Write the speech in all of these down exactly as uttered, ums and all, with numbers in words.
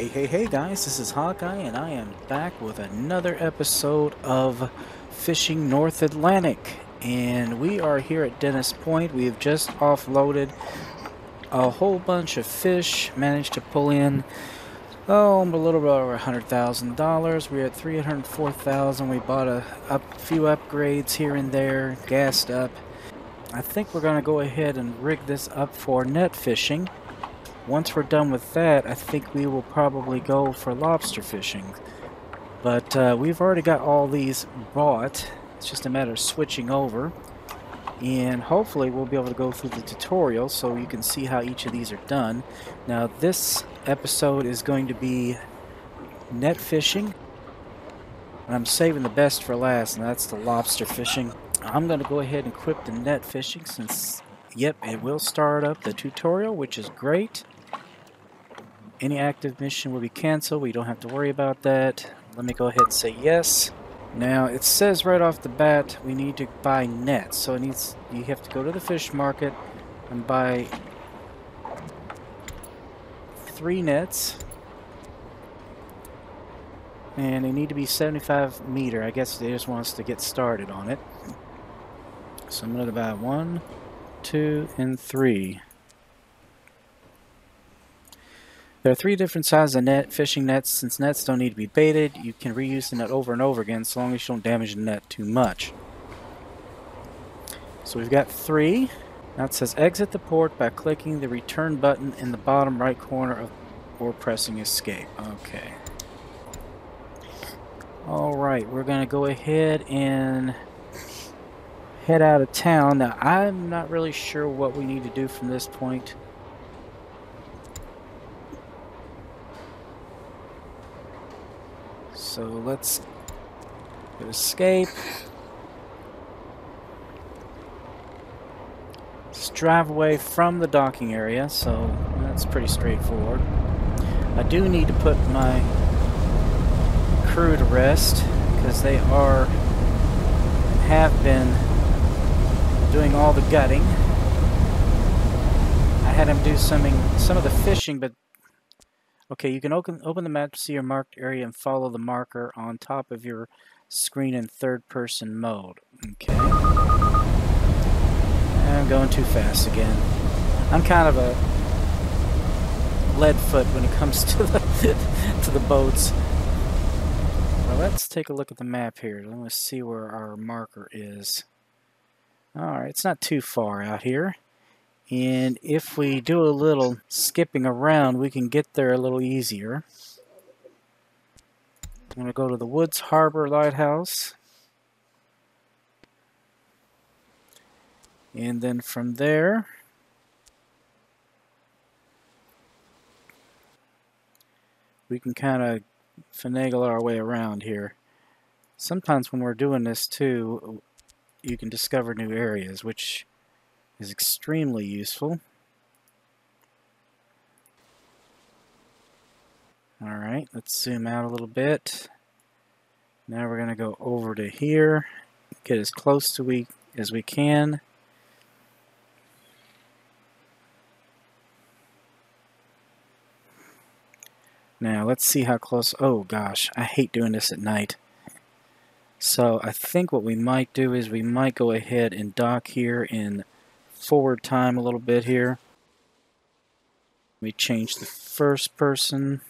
Hey, hey, hey guys, this is Hawkeye, and I am back with another episode of Fishing North Atlantic. And we are here at Dennis Point. We have just offloaded a whole bunch of fish, managed to pull in, oh, a little bit over one hundred thousand dollars. We're at three hundred four thousand dollars. We bought a, a few upgrades here and there, gassed up. I think we're going to go ahead and rig this up for net fishing. Once we're done with that, I think we will probably go for lobster fishing. But uh, we've already got all these bought. It's just a matter of switching over. And hopefully we'll be able to go through the tutorial so you can see how each of these are done. Now this episode is going to be net fishing. And I'm saving the best for last, and that's the lobster fishing. I'm going to go ahead and equip the net fishing since, yep, it will start up the tutorial, which is great. Any active mission will be canceled. We don't have to worry about that. Let me go ahead and say yes. Now it says right off the bat we need to buy nets, so it needs you have to go to the fish market and buy three nets, and they need to be seventy-five meter. I guess they just want us to get started on it. So I'm going to buy one, two, and three. There are three different sizes of net fishing nets. Since nets don't need to be baited, you can reuse the net over and over again so long as you don't damage the net too much. So we've got three. Now it says exit the port by clicking the return button in the bottom right corner of, or pressing escape. Okay. Alright, we're going to go ahead and head out of town. Now I'm not really sure what we need to do from this point. So let's hit escape. Just drive away from the docking area, so that's pretty straightforward. I do need to put my crew to rest because they are and have been doing all the gutting. I had them do something, some of the fishing, but okay, you can open, open the map to see your marked area and follow the marker on top of your screen in third-person mode. Okay. I'm going too fast again. I'm kind of a lead foot when it comes to the, to the boats. Well, let's take a look at the map here. Let's see where our marker is. Alright, it's not too far out here. And if we do a little skipping around, we can get there a little easier. I'm going to go to the Woods Harbor Lighthouse. And then from there, we can kind of finagle our way around here. Sometimes when we're doing this too, you can discover new areas, which is extremely useful. Alright, let's zoom out a little bit. Now we're going to go over to here, get as close to we as we can. Now let's see how close, oh gosh, I hate doing this at night. So I think what we might do is we might go ahead and dock here in forward time a little bit here. Let me change the first person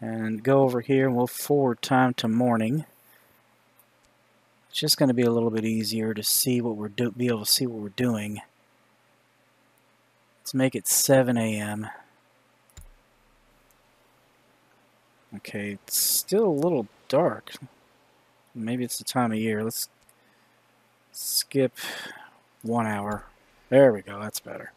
and go over here, and we'll forward time to morning. It's just going to be a little bit easier to see what we're do be able to see what we're doing. Let's make it seven A M Okay, it's still a little dark. Maybe it's the time of year. Let's skip one hour. There we go, that's better.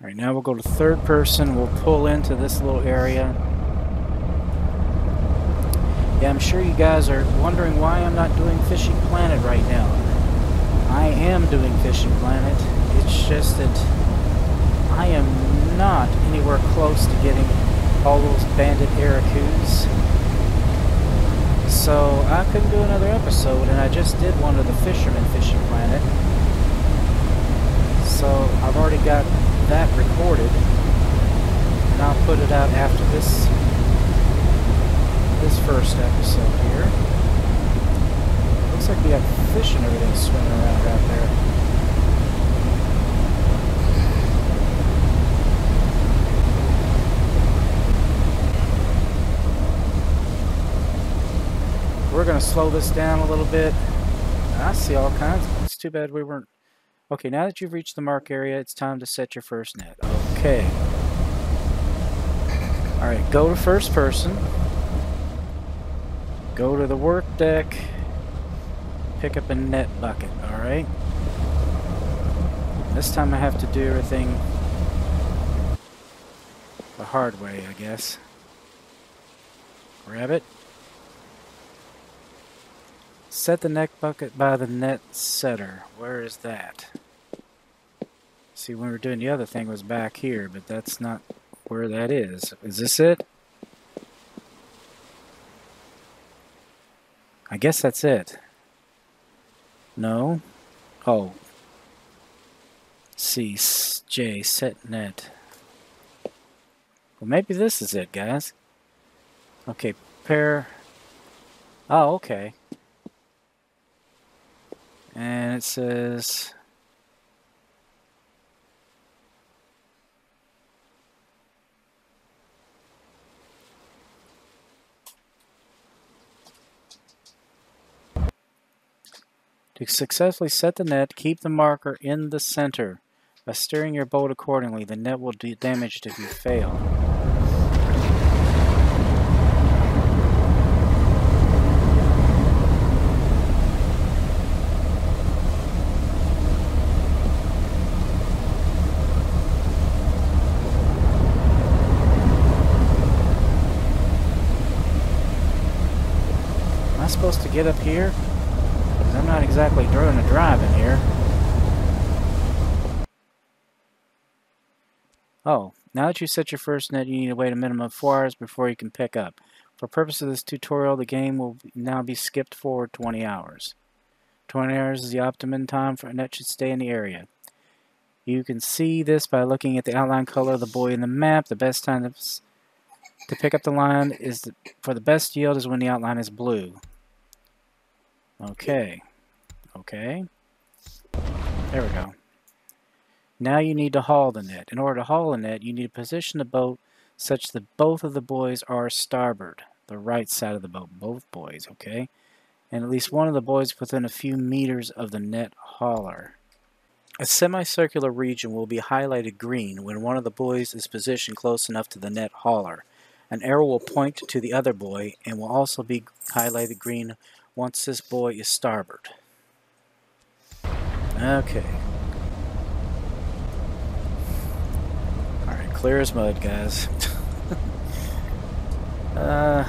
Alright, now we'll go to third person. We'll pull into this little area. Yeah, I'm sure you guys are wondering why I'm not doing Fishing Planet right now. I am doing Fishing Planet. It's just that I am not anywhere close to getting all those banded Arakus. So I couldn't do another episode, and I just did one of the fishermen Fishing Planet, so I've already got that recorded, and I'll put it out after this this first episode here. Looks like we have fish and everything swimming around out there. We're going to slow this down a little bit. I see all kinds. It's too bad we weren't... Okay, now that you've reached the mark area, it's time to set your first net. Okay. Alright, go to first person. Go to the work deck. Pick up a net bucket, alright? This time I have to do everything the hard way, I guess. Grab it. Set the net bucket by the net setter. Where is that? See, when we were doing the other thing, it was back here, but that's not where that is. Is this it? I guess that's it. No? Oh. C, J, set net. Well, maybe this is it, guys. Okay, pair. Oh, okay. And it says to successfully set the net, keep the marker in the center. By steering your boat accordingly, the net will be damaged if you fail. Supposed to get up here? Because I'm not exactly doing a drive in here. Oh, now that you set your first net, you need to wait a minimum of four hours before you can pick up. For purpose of this tutorial, the game will now be skipped forward twenty hours. twenty hours is the optimum time for a net should stay in the area. You can see this by looking at the outline color of the buoy in the map. The best time to, to pick up the line is the, for the best yield is when the outline is blue. Okay, okay, there we go. Now you need to haul the net. In order to haul the net, you need to position the boat such that both of the buoys are starboard, the right side of the boat, both buoys, okay? And at least one of the buoys within a few meters of the net hauler. A semicircular region will be highlighted green when one of the buoys is positioned close enough to the net hauler. An arrow will point to the other buoy and will also be highlighted green once this buoy is starboard. Okay. Alright, clear as mud, guys. uh,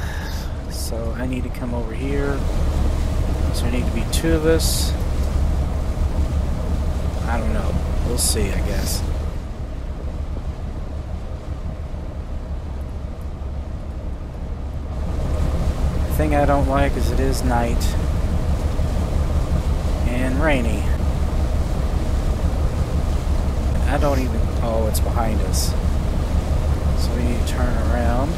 so I need to come over here. So there need to be two of us. I don't know. We'll see, I guess. The thing I don't like is it is night and rainy. I don't even... Oh, it's behind us. So we need to turn around.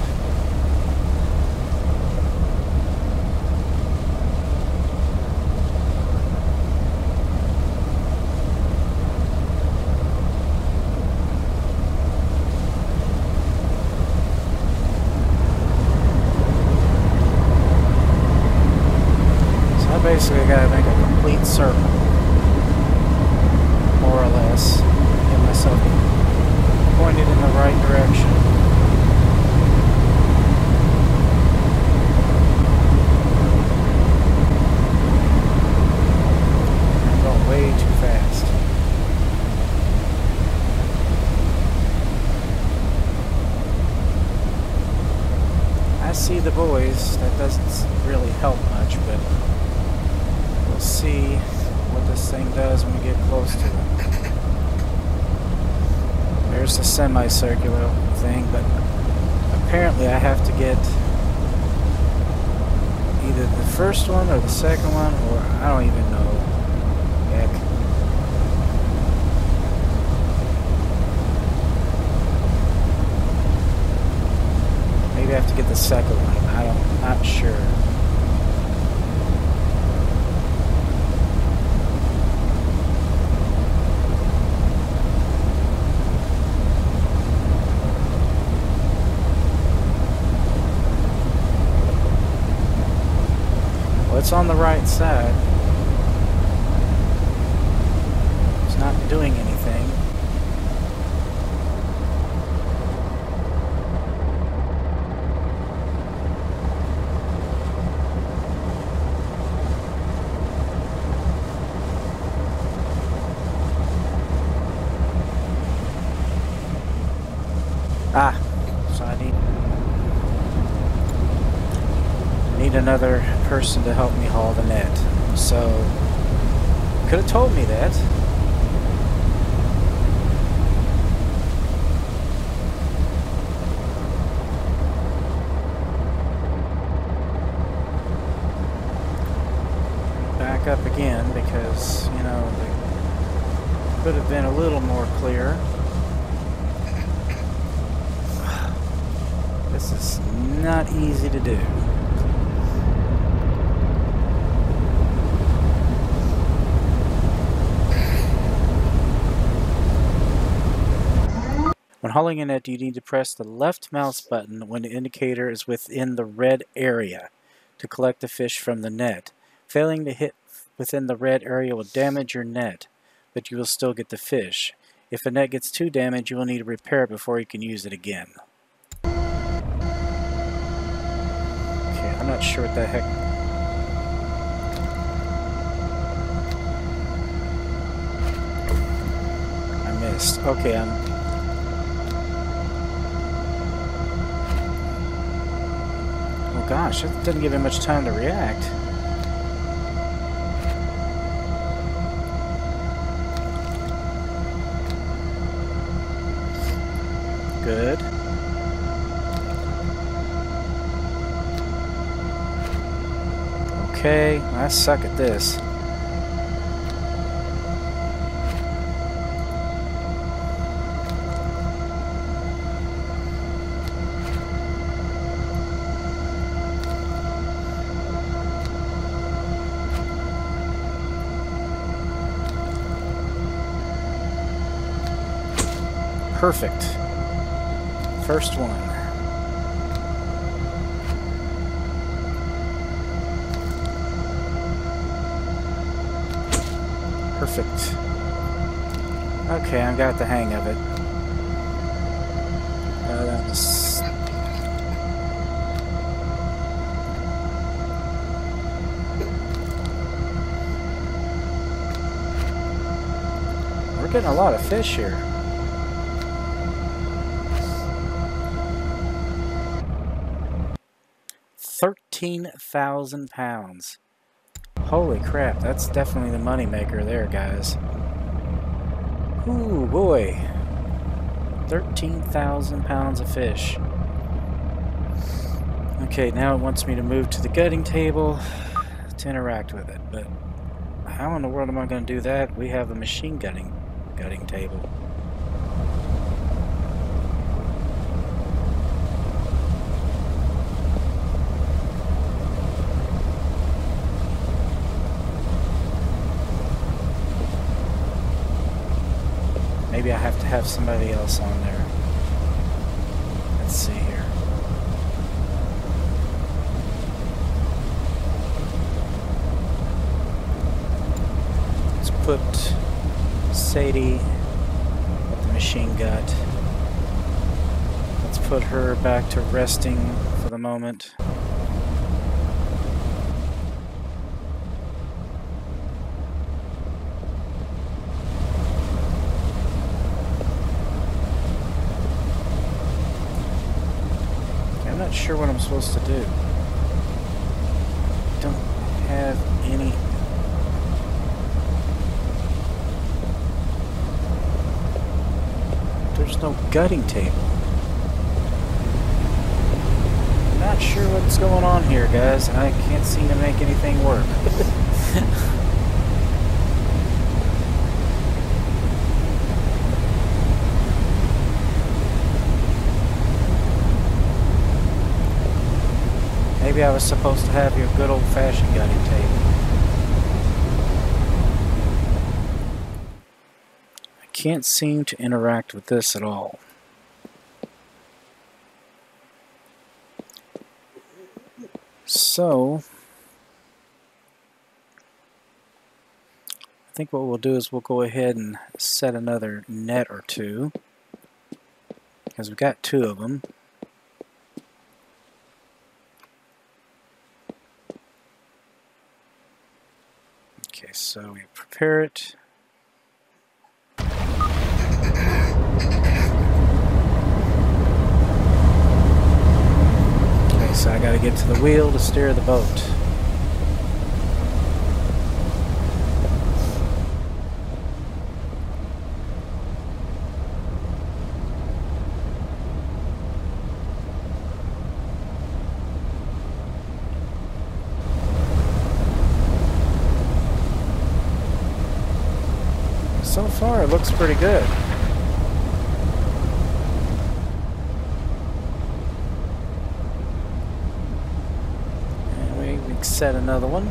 Basically, I gotta make a complete circle, more or less, get myself pointed in the right direction. I'm going way too fast. I see the buoys. That doesn't really help much, but. We'll see what this thing does when we get close to it. There's the semicircular thing, but apparently I have to get either the first one or the second one, or I don't even know. Heck. Maybe I have to get the second one. I don't, I'm not sure. It's on the right side. It's not doing anything. Ah, so I need, I need another person to help me haul the net. So, could have told me that. Back up again because, you know, it could have been a little more clear. This is not easy to do. When hauling a net, you need to press the left mouse button when the indicator is within the red area to collect the fish from the net. Failing to hit within the red area will damage your net, but you will still get the fish. If the net gets too damaged, you will need to repair it before you can use it again. Okay, I'm not sure what the heck... I missed. Okay, I'm... Gosh, it doesn't give him much time to react. Good. Okay, I suck at this. Perfect. First one. Perfect. Okay, I've got the hang of it. Uh, that was... We're getting a lot of fish here. thirteen thousand pounds. Holy crap, that's definitely the moneymaker there, guys. Ooh, boy. thirteen thousand pounds of fish. Okay, now it wants me to move to the gutting table to interact with it, but how in the world am I going to do that? We have a machine gutting, gutting table. Maybe I have to have somebody else on there. Let's see here. Let's put Sadie at the machine gut. Let's put her back to resting for the moment. Sure what I'm supposed to do. Don't have any. There's no gutting table. Not not sure what's going on here, guys. I can't seem to make anything work. Maybe I was supposed to have your good old-fashioned guiding tape. I can't seem to interact with this at all. So, I think what we'll do is we'll go ahead and set another net or two, because we've got two of them. Okay, so we prepare it. So I gotta get to the wheel to steer the boat. So far it looks pretty good. Set another one.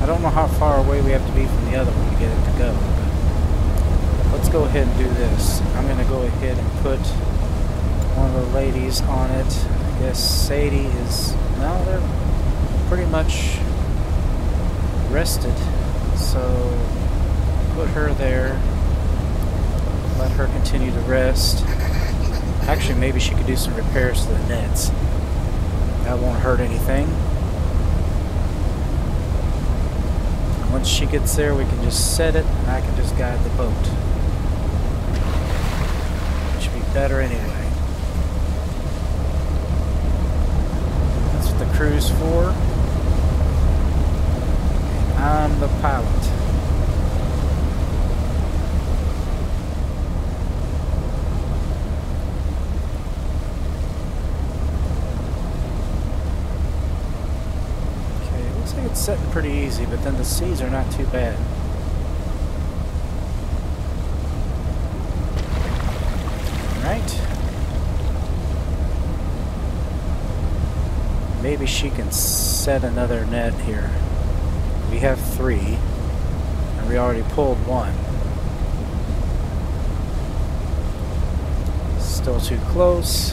I don't know how far away we have to be from the other one to get it to go, but let's go ahead and do this. I'm going to go ahead and put one of the ladies on it. I guess Sadie is... no, they're pretty much rested, so put her there, let her continue to rest. Actually, maybe she could do some repairs to the nets. That won't hurt anything. Once she gets there, we can just set it and I can just guide the boat. It should be better anyway. That's what the crew's for. I'm the pilot. Okay, it looks like it's setting pretty easy, but then the seas are not too bad. Alright. Maybe she can set another net here. We have three, and we already pulled one. Still too close.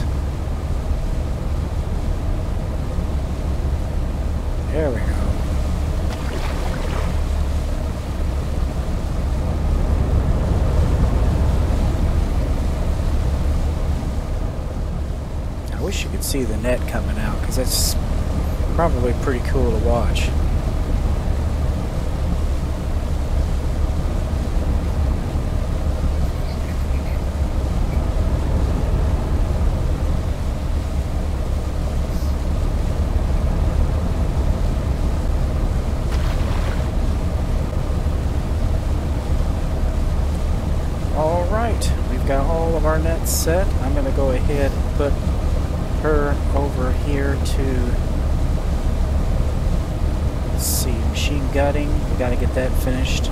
There we go. I wish you could see the net coming out, because that's probably pretty cool to watch. Got all of our nets set. I'm going to go ahead and put her over here to, let's see, machine gutting. We've got to get that finished.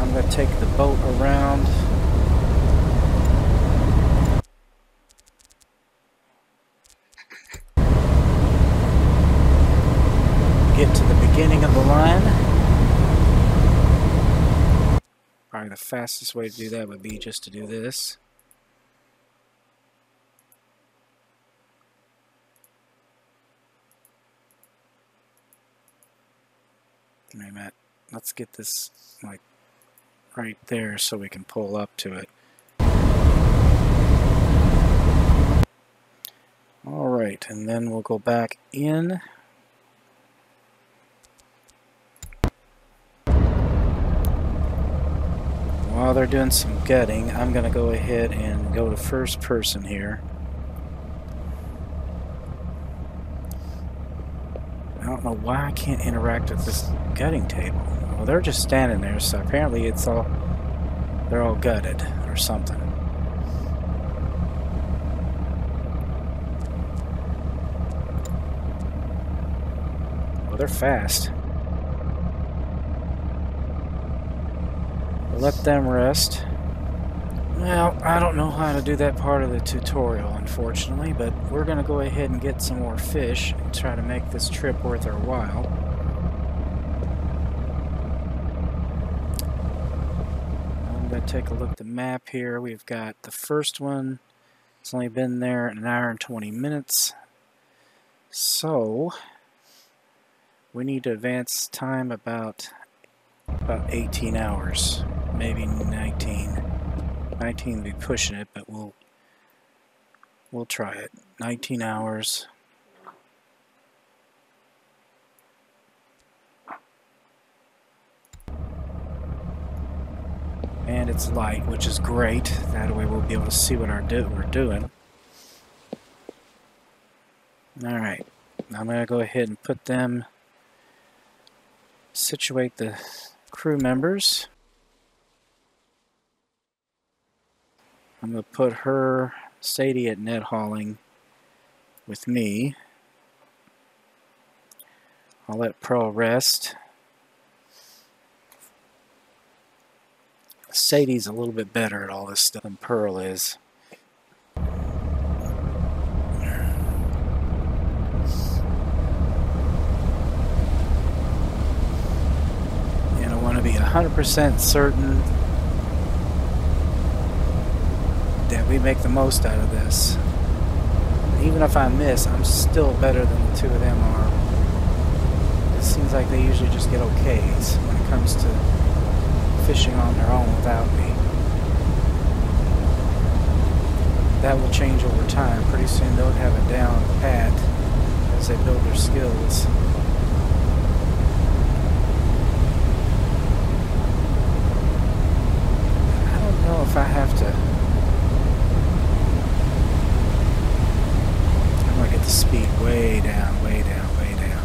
I'm going to take the boat around. Get to the beginning of the line. Probably the fastest way to do that would be just to do this. Wait a minute. Let's get this like right there so we can pull up to it. Alright, and then we'll go back in. While they're doing some gutting, I'm going to go ahead and go to first person here. don't know why I can't interact with this gutting table. Well, they're just standing there, so apparently it's all, they're all gutted or something. Well, they're fast. Let them rest. Well, I don't know how to do that part of the tutorial, unfortunately, but we're going to go ahead and get some more fish and try to make this trip worth our while. I'm going to take a look at the map here. We've got the first one. It's only been there an hour and twenty minutes. So, we need to advance time about, about eighteen hours, maybe nineteen. nineteen will be pushing it, but we'll we'll try it. nineteen hours. And it's light, which is great. That way we'll be able to see what our do we're doing. Alright, I'm going to go ahead and put them, situate the crew members. I'm going to put her, Sadie, at net hauling with me. I'll let Pearl rest. Sadie's a little bit better at all this stuff than Pearl is. And I want to be one hundred percent certain that we make the most out of this. Even if I miss, I'm still better than the two of them are. It seems like they usually just get okays when it comes to fishing on their own without me. That will change over time. Pretty soon they'll have it down pat as they build their skills. I don't know if I have to the speed way down, way down, way down.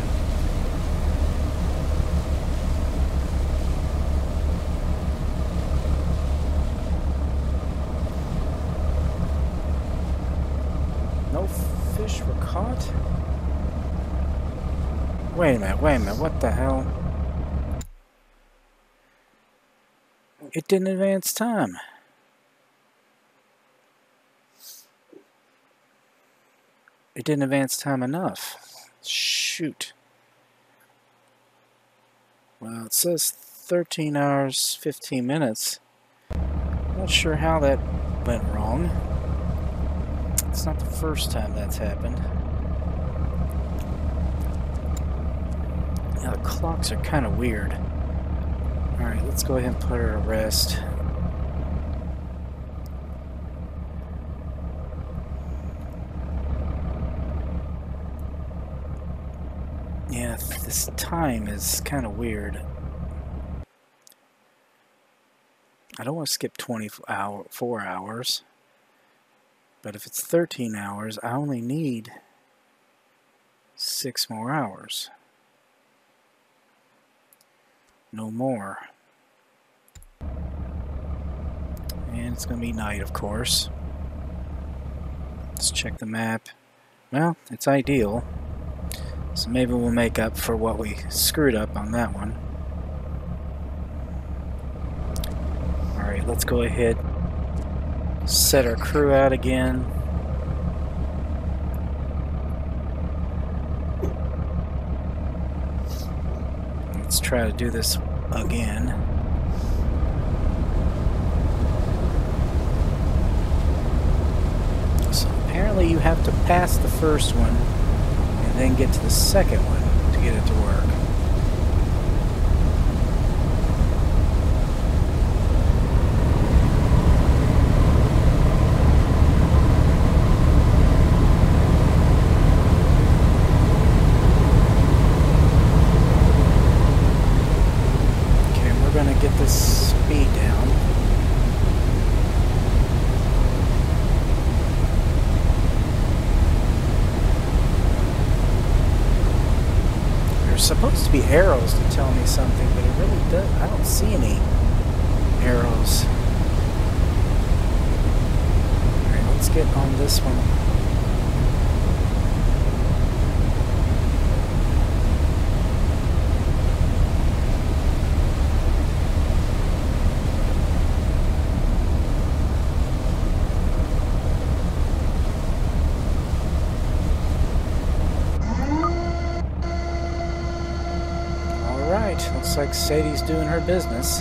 No fish were caught? Wait a minute, wait a minute, what the hell? It didn't advance time. It didn't advance time enough. Shoot. Well, it says thirteen hours, fifteen minutes. Not sure how that went wrong. It's not the first time that's happened. Now the clocks are kind of weird. Alright, let's go ahead and put her to rest. Yeah, this time is kind of weird. I don't want to skip twenty-four hours, but if it's thirteen hours, I only need six more hours. No more. And it's going to be night, of course. Let's check the map. Well, it's ideal. So maybe we'll make up for what we screwed up on that one. Alright, let's go ahead, set our crew out again. Let's try to do this again. So apparently you have to pass the first one, then get to the second one to get it to work. Okay, we're going to get this speed down. supposed to be arrows to tell me something, but it really does. I don't see any arrows. Alright, let's get on this one. Looks like Sadie's doing her business.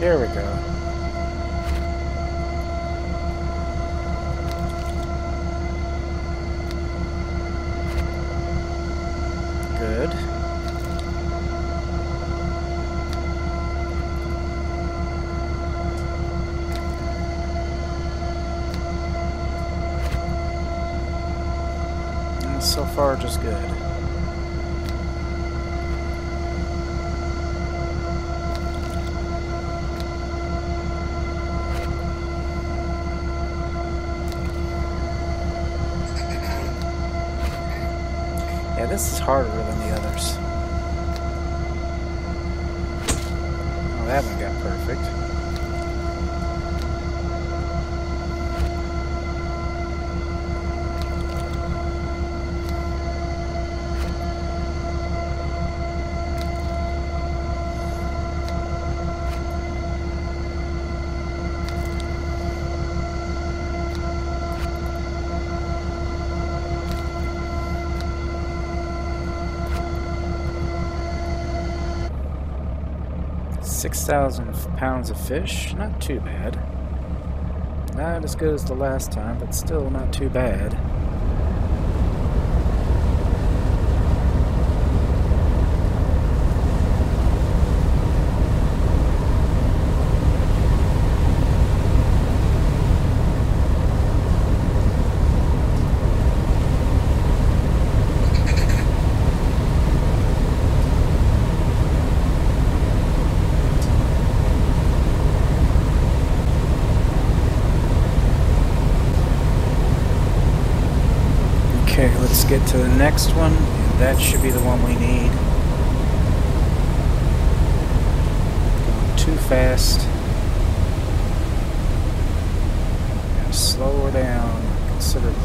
There we go. Good. So far, just good. Yeah, this is harder than the others. Oh, that one got perfect. six thousand pounds of fish, not too bad. Not as good as the last time, but still not too bad. Okay, let's get to the next one, and that should be the one we need. Going too fast. Gotta slow her down considerably.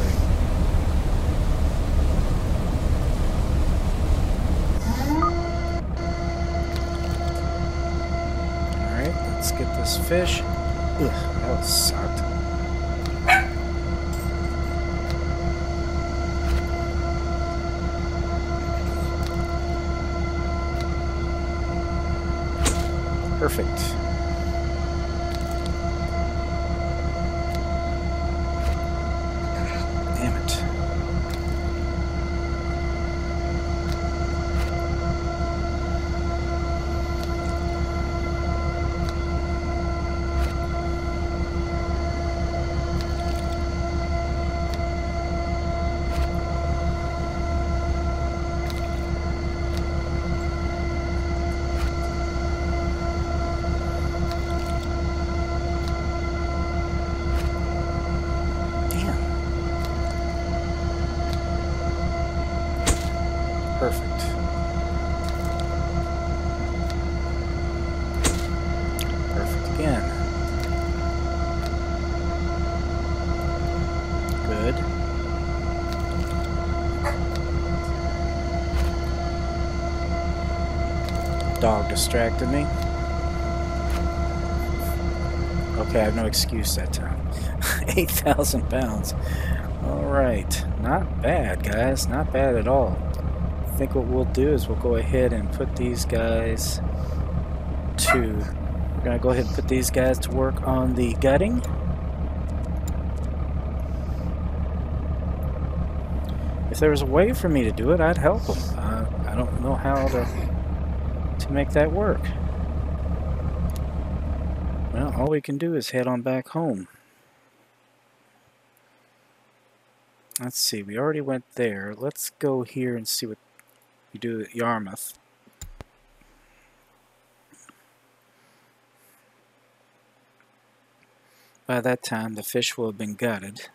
Alright, let's get this fish. Ugh, that sucked. Perfect. Damn it. Perfect. Perfect again. Good. Dog distracted me. Okay, I have no excuse that time. eight thousand pounds. All right. Not bad, guys. Not bad at all. I think what we'll do is we'll go ahead and put these guys to we're gonna go ahead and put these guys to work on the gutting, if there was a way for me to do it I'd help them. uh, I don't know how to to make that work. Well, all we can do is head on back home. Let's see, we already went there. Let's go here and see what you do at Yarmouth. By that time the fish will have been gutted.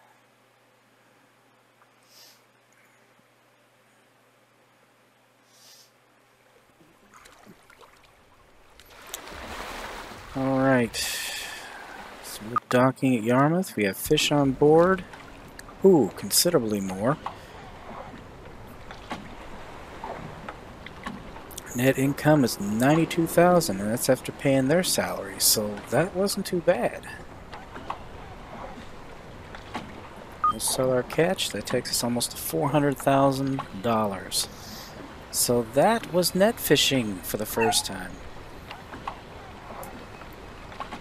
Alright, so we're docking at Yarmouth. We have fish on board. Ooh, considerably more. Net income is ninety-two thousand dollars, and that's after paying their salaries, so that wasn't too bad. We'll sell our catch. That takes us almost to four hundred thousand dollars. So that was net fishing for the first time.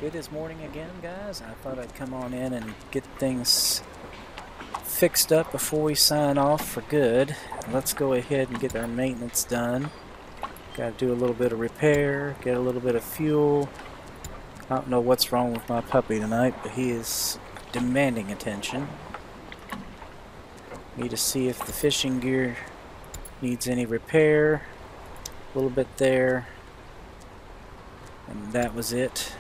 It is morning again, guys. I thought I'd come on in and get things fixed up before we sign off for good. Let's go ahead and get our maintenance done. Got to do a little bit of repair, get a little bit of fuel. I don't know what's wrong with my puppy tonight, but he is demanding attention. Need to see if the fishing gear needs any repair. A little bit there. And that was it.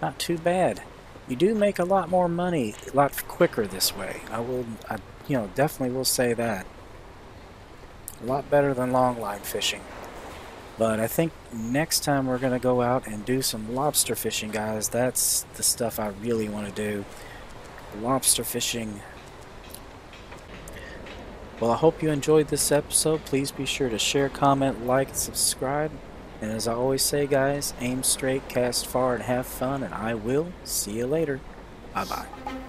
Not too bad. You do make a lot more money, a lot quicker this way. I will, I, you know, definitely will say that. A lot better than longline fishing. But I think next time we're going to go out and do some lobster fishing, guys. That's the stuff I really want to do. Lobster fishing. Well, I hope you enjoyed this episode. Please be sure to share, comment, like, and subscribe. And as I always say, guys, aim straight, cast far, and have fun. And I will see you later. Bye-bye.